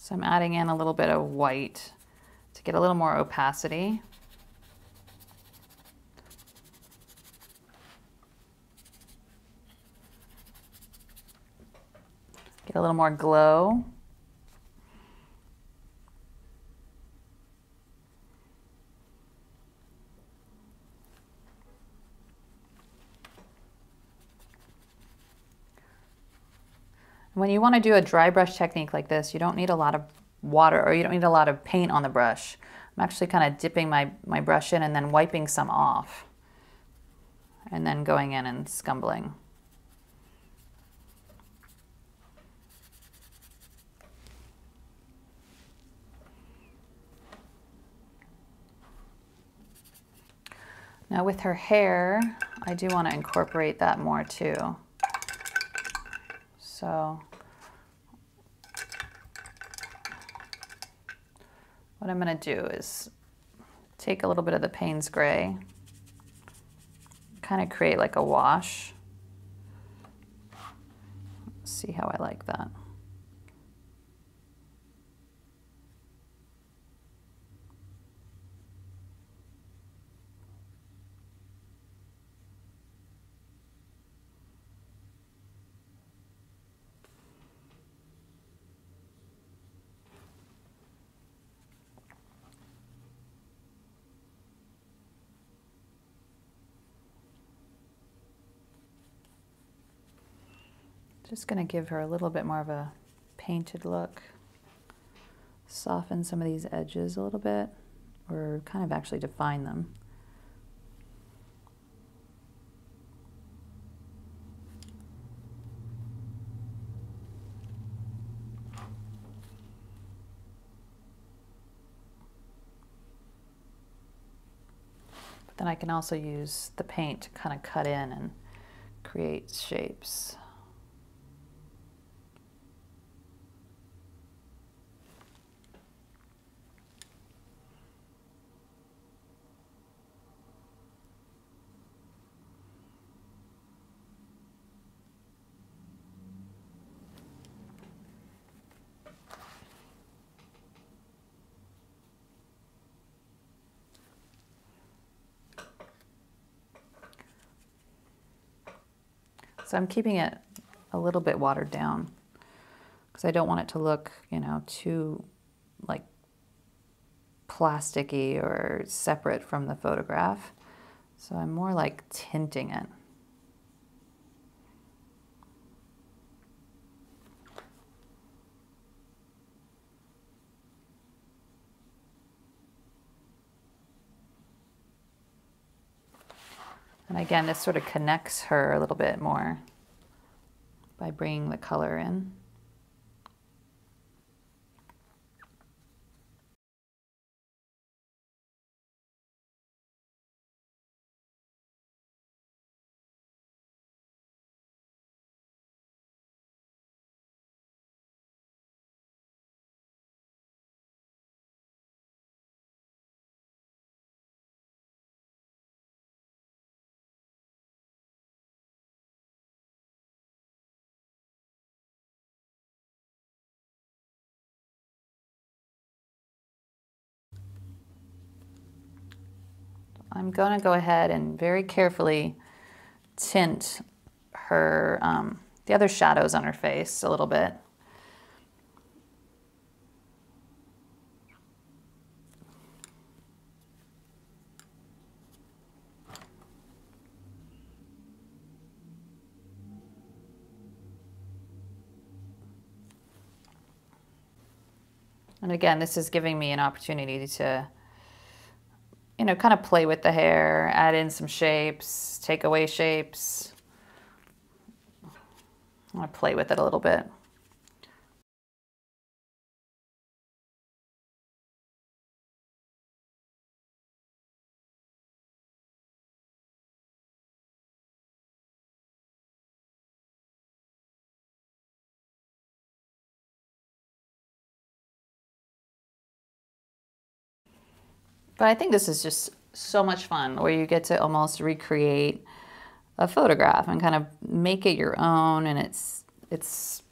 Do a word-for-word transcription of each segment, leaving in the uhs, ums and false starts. So I'm adding in a little bit of white to get a little more opacity. Get a little more glow. When you want to do a dry brush technique like this, you don't need a lot of water, or you don't need a lot of paint on the brush. I'm actually kind of dipping my, my brush in and then wiping some off, and then going in and scumbling. Now with her hair, I do want to incorporate that more too. So what I'm going to do is take a little bit of the Payne's Gray, kind of create like a wash. Let's see how I like that. Just going to give her a little bit more of a painted look. Soften some of these edges a little bit, or kind of actually define them. But then I can also use the paint to kind of cut in and create shapes. So I'm keeping it a little bit watered down because I don't want it to look, you know, too like plasticky or separate from the photograph. So I'm more like tinting it. And again, this sort of connects her a little bit more by bringing the color in. I'm going to go ahead and very carefully tint her, um, the other shadows on her face a little bit. And again, this is giving me an opportunity to, you know, kind of play with the hair, add in some shapes, take away shapes. I'm gonna play with it a little bit. But I think this is just so much fun, where you get to almost recreate a photograph and kind of make it your own, and it's it's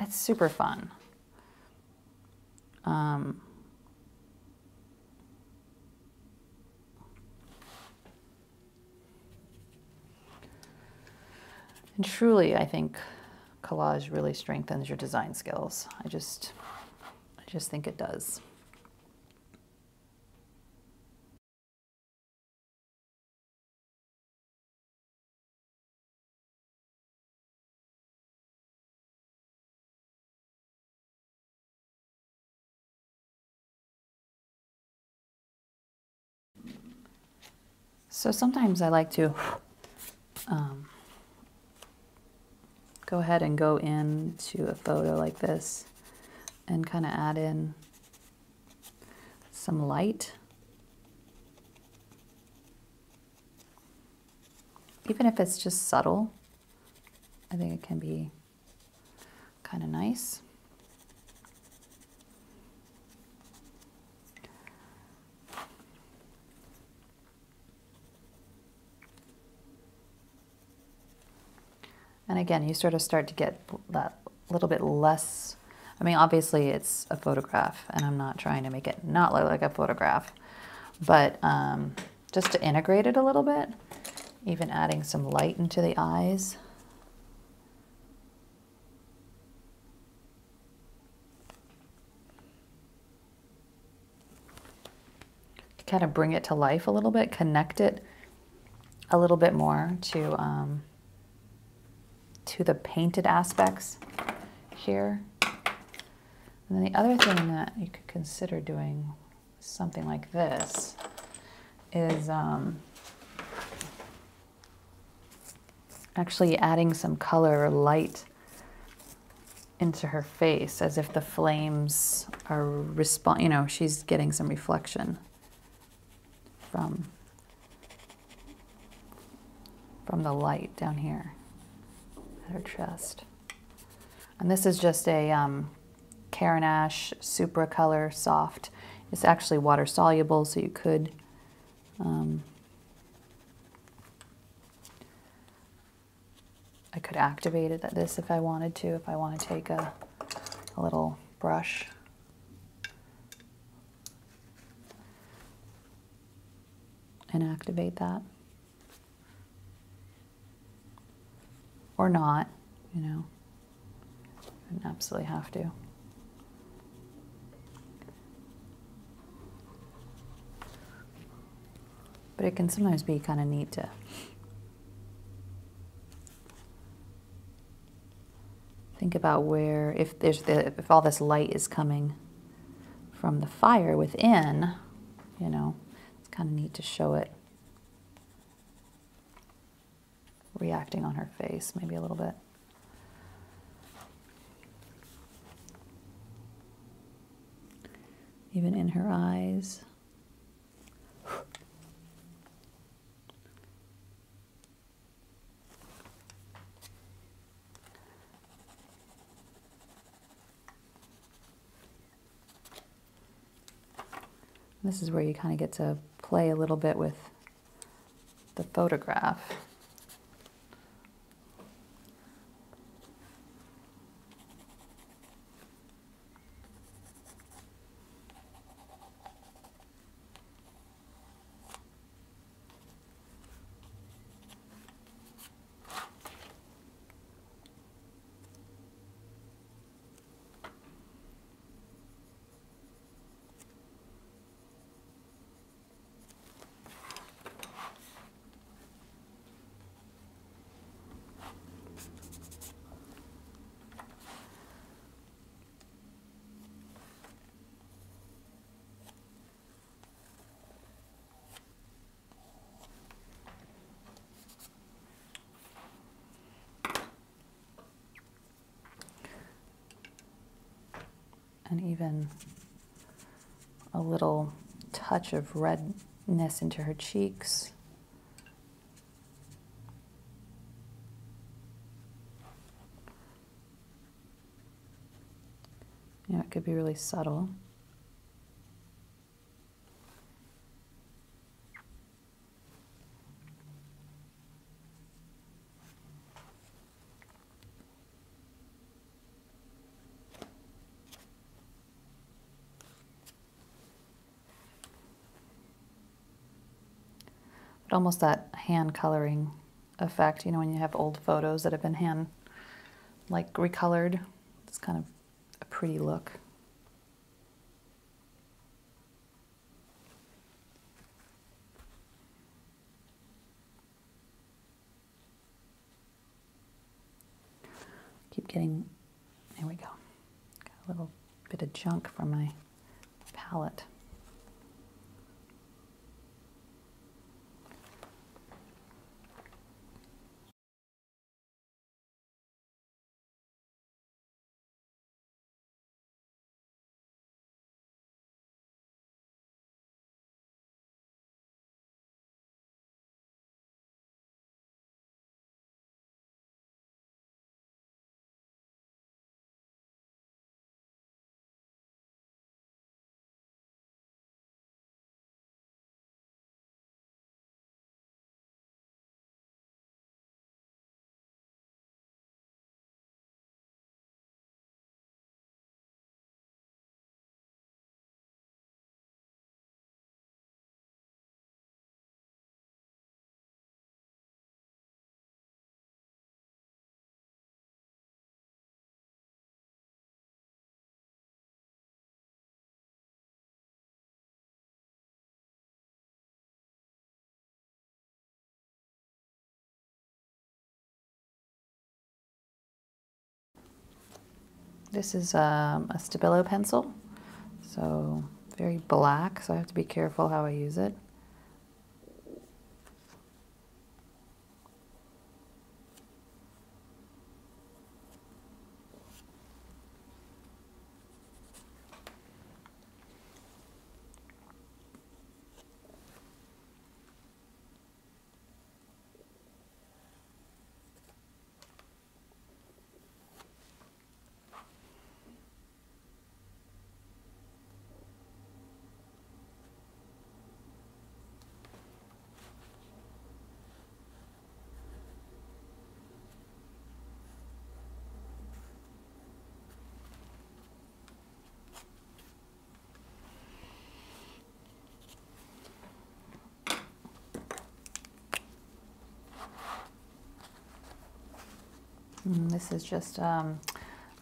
it's super fun. Um, and truly, I think collage really strengthens your design skills. I just, I just think it does. So sometimes I like to um, go ahead and go into a photo like this and kind of add in some light. Even if it's just subtle, I think it can be kind of nice. And again, you sort of start to get that little bit less. I mean, obviously it's a photograph and I'm not trying to make it not look like a photograph, but um, just to integrate it a little bit, even adding some light into the eyes. To kind of bring it to life a little bit, connect it a little bit more to, um, to the painted aspects here. And then the other thing that you could consider doing something like this is um, actually adding some color or light into her face, as if the flames are respond, you know, she's getting some reflection from, from the light down here. Her chest. And this is just a um, Caran d'Ache Supra Color Soft. It's actually water soluble, so you could um, I could activate it at this if I wanted to, if I want to take a, a little brush. And activate that. Or not, you know, I didn't absolutely have to. But it can sometimes be kind of neat to think about where, if there's the, if all this light is coming from the fire within, you know, it's kind of neat to show it reacting on her face, maybe a little bit. Even in her eyes. This is where you kind of get to play a little bit with the photograph. And even a little touch of redness into her cheeks. You know, it could be really subtle. almost that hand coloring effect, you know, when you have old photos that have been hand like recolored. It's kind of a pretty look. Keep getting, there we go, got a little bit of junk from my palette. This is um, a Stabilo pencil, so very black, so I have to be careful how I use it. And this is just um,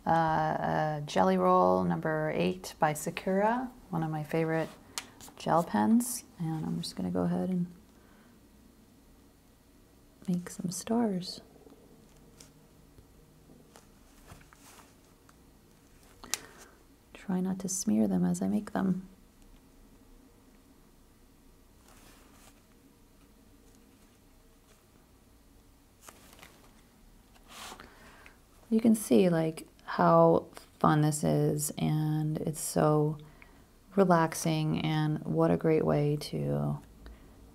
uh, a Gelly Roll number eight by Sakura, one of my favorite gel pens. And I'm just going to go ahead and make some stars. Try not to smear them as I make them. You can see like how fun this is, and it's so relaxing, and what a great way to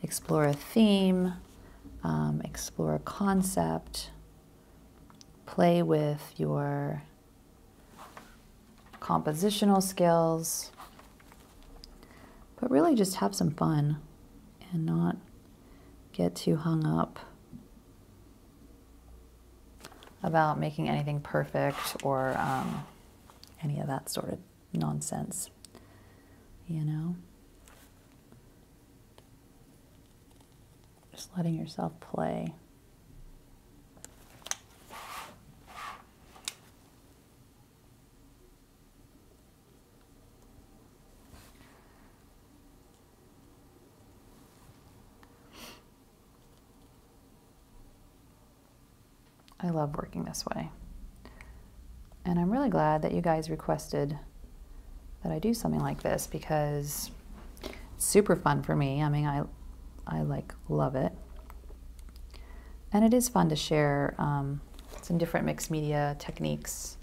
explore a theme, um, explore a concept, play with your compositional skills, but really just have some fun and not get too hung up about making anything perfect or um, any of that sort of nonsense, you know? Just letting yourself play. I love working this way, and I'm really glad that you guys requested that I do something like this, because it's super fun for me. I mean, I, I like love it, and it is fun to share um, some different mixed media techniques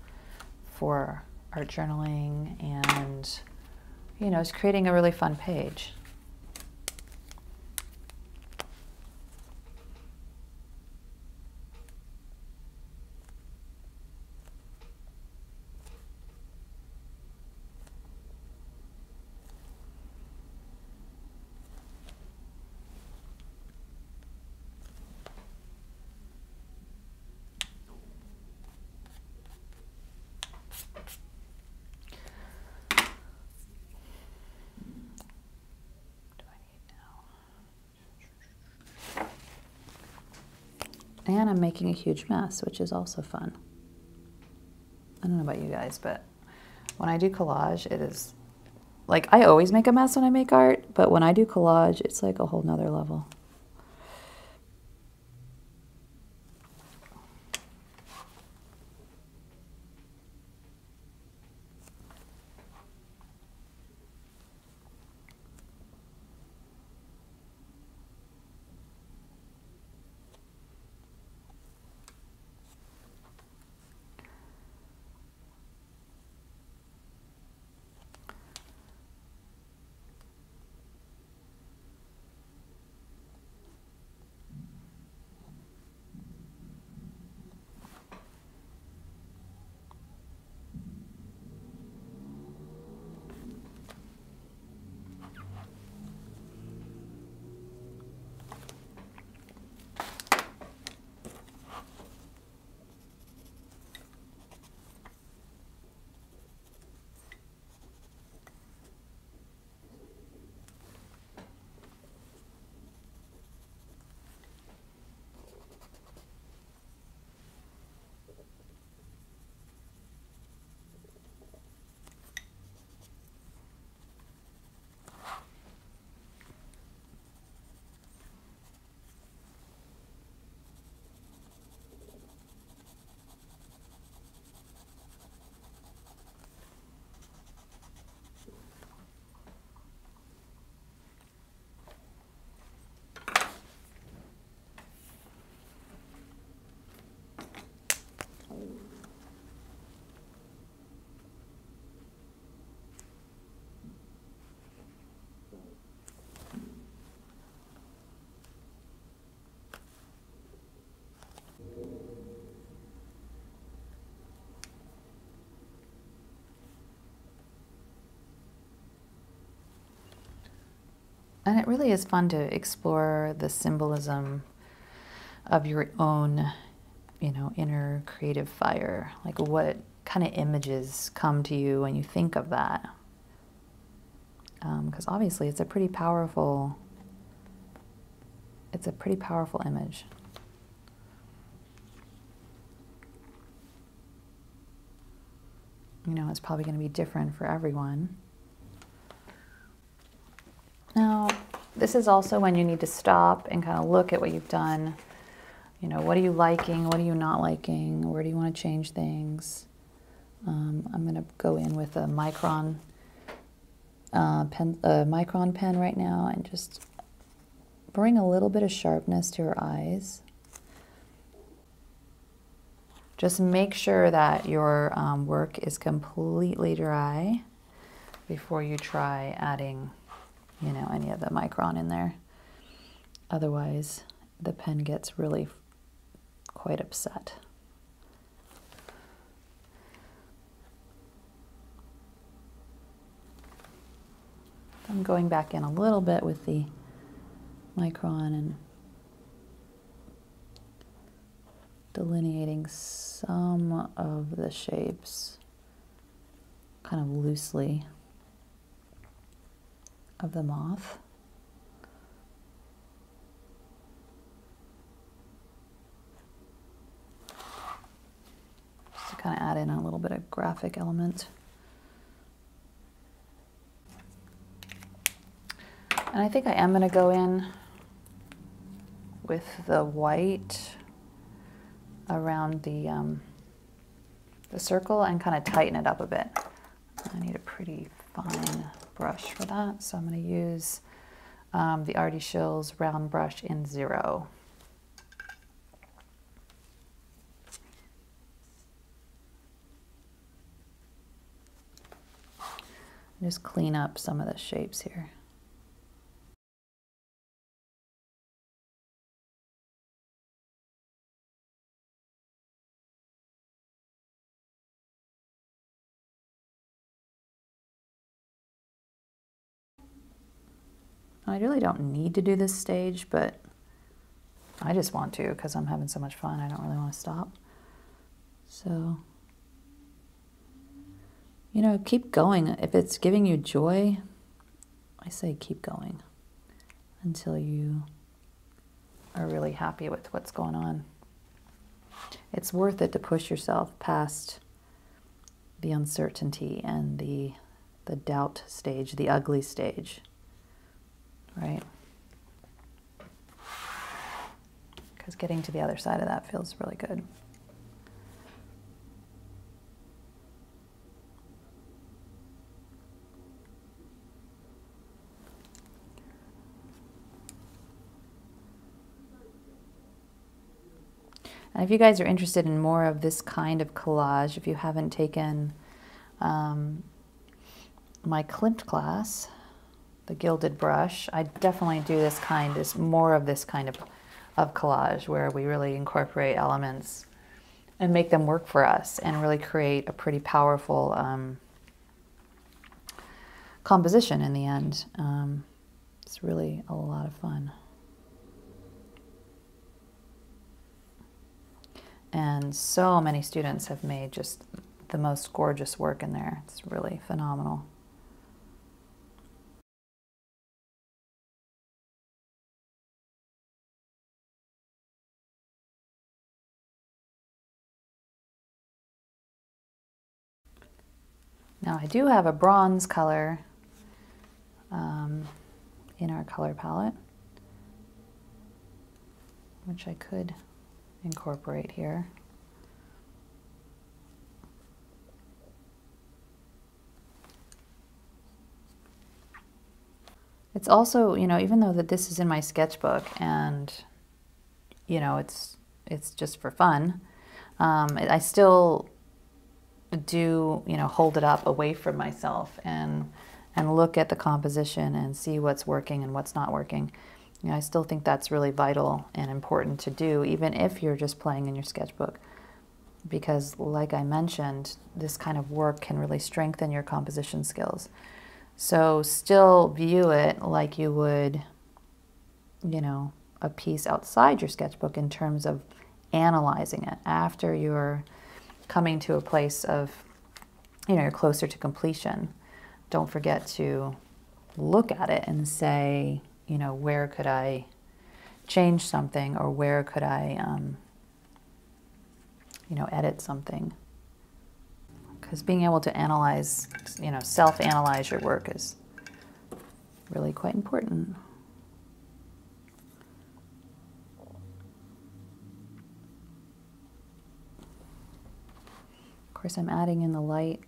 for art journaling, and you know, it's creating a really fun page. and I'm making a huge mess, which is also fun. I don't know about you guys, but when I do collage, it is like, I always make a mess when I make art, but when I do collage, it's like a whole nother level. And it really is fun to explore the symbolism of your own, you know, inner creative fire. Like, what kind of images come to you when you think of that? Because um, obviously, it's a pretty powerful. It's a pretty powerful image. You know, it's probably going to be different for everyone. Now, this is also when you need to stop and kind of look at what you've done. You know, what are you liking? What are you not liking? Where do you want to change things? Um, I'm going to go in with a micron uh, pen, a micron pen right now, and just bring a little bit of sharpness to your eyes. Just make sure that your um, work is completely dry before you try adding, you know, any of the micron in there. Otherwise, the pen gets really quite upset. I'm going back in a little bit with the micron and delineating some of the shapes kind of loosely of the moth. Just to kind of add in a little bit of graphic element. And I think I am going to go in with the white around the, um, the circle and kind of tighten it up a bit. I need a pretty fine brush for that, so I'm going to use um, the Artie Schill's round brush in zero. And just clean up some of the shapes here. I really don't need to do this stage, but I just want to because I'm having so much fun. I don't really want to stop. So, you know, keep going. If it's giving you joy, I say keep going until you are really happy with what's going on. it's worth it to push yourself past the uncertainty and the, the doubt stage, the ugly stage, right? Because getting to the other side of that feels really good. And if you guys are interested in more of this kind of collage, if you haven't taken um, my Klimt class, The Gilded Brush, I definitely do this kind, this more of this kind of, of collage where we really incorporate elements and make them work for us and really create a pretty powerful um, composition in the end. Um, it's really a lot of fun. And so many students have made just the most gorgeous work in there. It's really phenomenal. Now I do have a bronze color um, in our color palette, which I could incorporate here. It's also, you know, even though that this is in my sketchbook and, you know, it's it's just for fun, um, I still do, you know, hold it up away from myself and and look at the composition and see what's working and what's not working. You know, I still think that's really vital and important to do, even if you're just playing in your sketchbook, because like I mentioned, this kind of work can really strengthen your composition skills. So still view it like you would, you know, a piece outside your sketchbook in terms of analyzing it after you're coming to a place of, you know, you're closer to completion. Don't forget to look at it and say, you know, where could I change something, or where could I, um, you know, edit something? Because being able to analyze, you know, self-analyze your work is really quite important. Of course, I'm adding in the light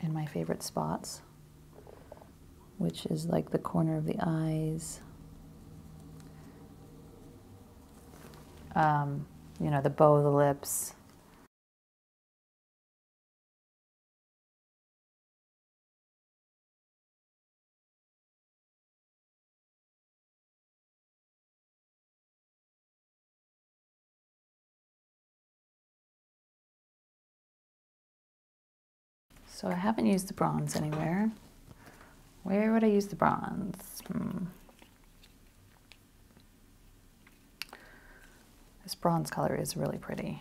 in my favorite spots, which is like the corner of the eyes, um, you know, the bow of the lips. So I haven't used the bronze anywhere. Where would I use the bronze? Hmm. This bronze color is really pretty.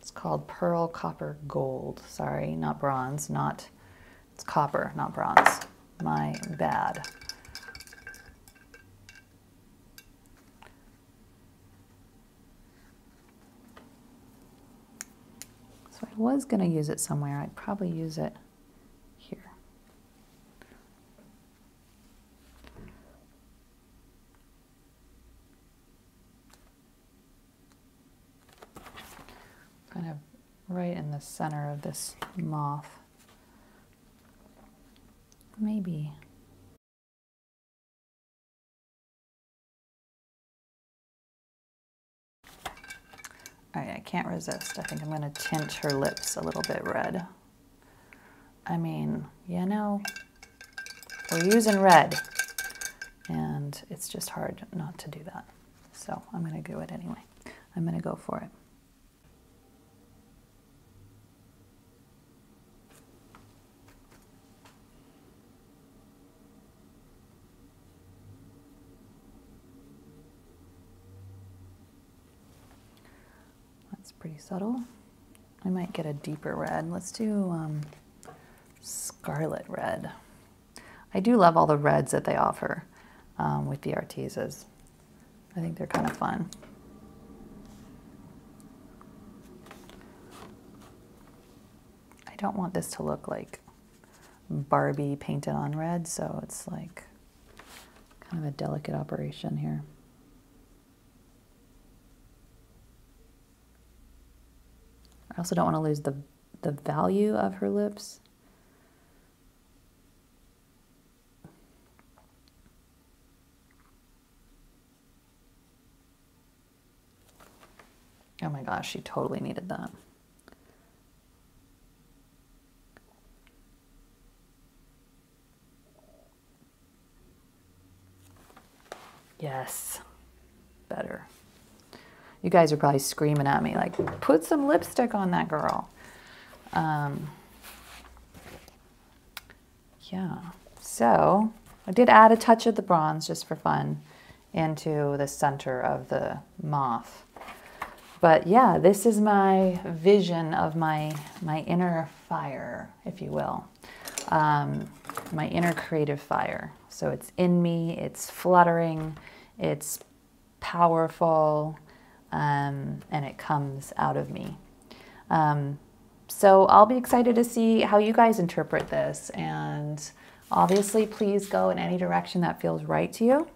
It's called pearl, copper, gold. Sorry, not bronze, not, it's copper, not bronze. My bad. So I was gonna use it somewhere. I'd probably use it here. Kind of right in the center of this moth. Maybe. All right, I can't resist. I think I'm gonna tint her lips a little bit red. I mean, you know, we're using red and it's just hard not to do that. So I'm gonna do it anyway. I'm gonna go for it. Pretty subtle. I might get a deeper red. Let's do um, scarlet red. I do love all the reds that they offer um, with the Artezas. I think they're kind of fun. I don't want this to look like Barbie painted on red, so it's like kind of a delicate operation here. I also don't want to lose the, the value of her lips. Oh my gosh, she totally needed that. Yes, better. You guys are probably screaming at me like, put some lipstick on that girl. Um, yeah, so I did add a touch of the bronze just for fun into the center of the moth. But yeah, this is my vision of my, my inner fire, if you will, um, my inner creative fire. So it's in me, it's fluttering, it's powerful, um, and it comes out of me. Um, so I'll be excited to see how you guys interpret this. And obviously, please go in any direction that feels right to you.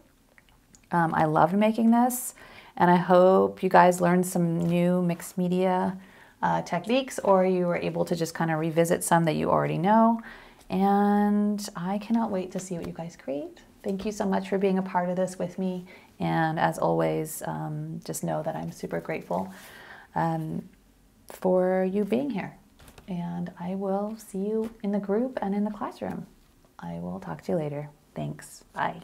Um, I loved making this. And I hope you guys learned some new mixed media uh, techniques, or you were able to just kind of revisit some that you already know. And I cannot wait to see what you guys create. Thank you so much for being a part of this with me. And as always, um, just know that I'm super grateful um, for you being here. And I will see you in the group and in the classroom. I will talk to you later. Thanks. Bye.